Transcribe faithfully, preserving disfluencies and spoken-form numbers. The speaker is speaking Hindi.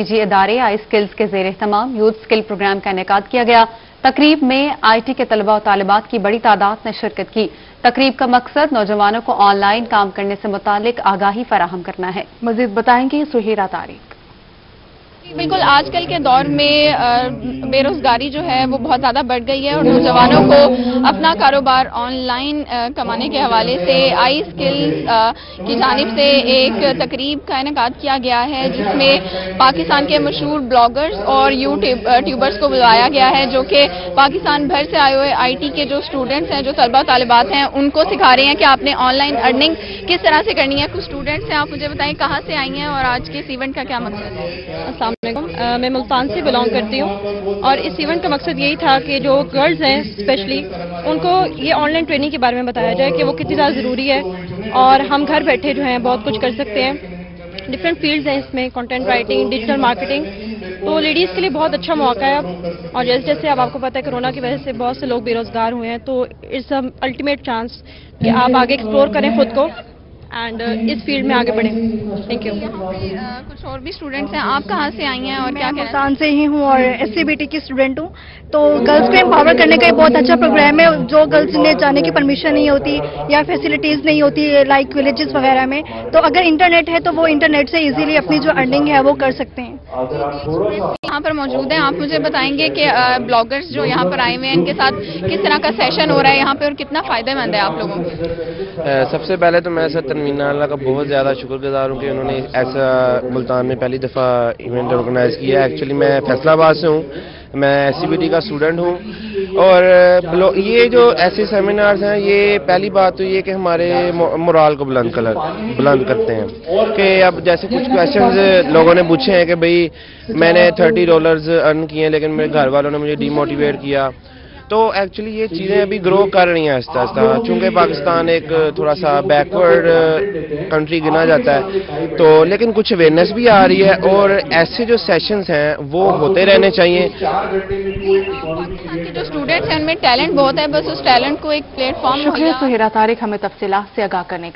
निजी इदारे आई स्किल्स के जेर तमाम यूथ स्किल प्रोग्राम का इनेकाद किया गया। तकरीब में आई टी के तलबा और तालिबात की बड़ी तादाद ने शिरकत की। तकरीब का मकसद नौजवानों को ऑनलाइन काम करने से मुतालिक आगाही फराहम करना है। मजीद बताएंगी सुहीरा तारी। बिल्कुल आजकल के दौर में बेरोजगारी जो है वो बहुत ज़्यादा बढ़ गई है और नौजवानों को अपना कारोबार ऑनलाइन कमाने के हवाले से आई स्किल्स की जानिब से एक तकरीब का इनेकाद किया गया है, जिसमें पाकिस्तान के मशहूर ब्लॉगर्स और यूट्यूब ट्यूबर्स को बुलाया गया है, जो कि पाकिस्तान भर से आए हुए आई टी के जो स्टूडेंट्स हैं, जो तलबा तालिबात हैं, उनको सिखा रहे हैं कि आपने ऑनलाइन अर्निंग किस तरह से करनी है। कुछ स्टूडेंट्स हैं, आप मुझे बताएं कहाँ से आई हैं और आज के इस इवेंट का क्या मकसद है? Uh, मैं मुल्तान से बिलोंग करती हूँ और इस इवेंट का मकसद यही था कि जो गर्ल्स हैं स्पेशली उनको ये ऑनलाइन ट्रेनिंग के बारे में बताया जाए कि वो कितनी ज़्यादा ज़रूरी है और हम घर बैठे जो हैं बहुत कुछ कर सकते हैं। डिफरेंट फील्ड्स हैं इसमें, कंटेंट राइटिंग, डिजिटल मार्केटिंग, तो लेडीज़ के लिए बहुत अच्छा मौका है। और जैसे जैसे अब आपको पता है कोरोना की वजह से बहुत से लोग बेरोजगार हुए हैं, तो इट्स अल्टीमेट चांस कि आप आगे एक्सप्लोर करें खुद को एंड uh, इस फील्ड में आगे बढ़ें। Thank you. कुछ और भी स्टूडेंट्स हैं, आप कहाँ से आई हैं और क्या? मैं मुल्तान से ही हूँ और एस सी बी टी की स्टूडेंट हूँ। तो गर्ल्स को एम्पावर करने का एक बहुत अच्छा प्रोग्राम है। जो गर्ल्स ने जाने की परमिशन नहीं होती या फैसिलिटीज़ नहीं होती लाइक विलेजेस वगैरह में, तो अगर इंटरनेट है तो वो इंटरनेट से ईजिली अपनी जो अर्निंग है वो कर सकते हैं। यहाँ पर मौजूद हैं, आप मुझे बताएंगे कि ब्लॉगर्स जो यहाँ पर आए हुए हैं इनके साथ किस तरह का सेशन हो रहा है यहाँ पे और कितना फ़ायदेमंद है आप लोगों को? सबसे पहले तो मैं सर तमीना का बहुत ज़्यादा शुक्रगुजार हूँ कि उन्होंने ऐसा मुल्तान में पहली दफ़ा इवेंट ऑर्गेनाइज़ किया। एक्चुअली मैं फैसलाबाद से हूँ, मैं एस सी बी टी का स्टूडेंट हूँ और ये जो ऐसे सेमिनार्स हैं, ये पहली बात तो ये कि हमारे मोराल को बुलंद कलर बुलंद करते हैं कि अब जैसे कुछ क्वेश्चंस लोगों ने पूछे हैं कि भाई मैंने थर्टी डॉलर्स अर्न किए हैं लेकिन मेरे घर वालों ने मुझे डीमोटिवेट किया, तो एक्चुअली ये चीज़ें अभी ग्रो कर रही हैं आस्ता आस्ता, चूँकि पाकिस्तान एक थोड़ा सा बैकवर्ड कंट्री गिना जाता है, तो लेकिन कुछ अवेयरनेस भी आ रही है और ऐसे जो सेशंस हैं वो होते रहने चाहिए। जो स्टूडेंट्स हैं उनमें टैलेंट बहुत है, बस उस टैलेंट को एक प्लेटफॉर्म। शुक्रिया सुहेरा तारिक हमें तफसीलात से आगाह करने का।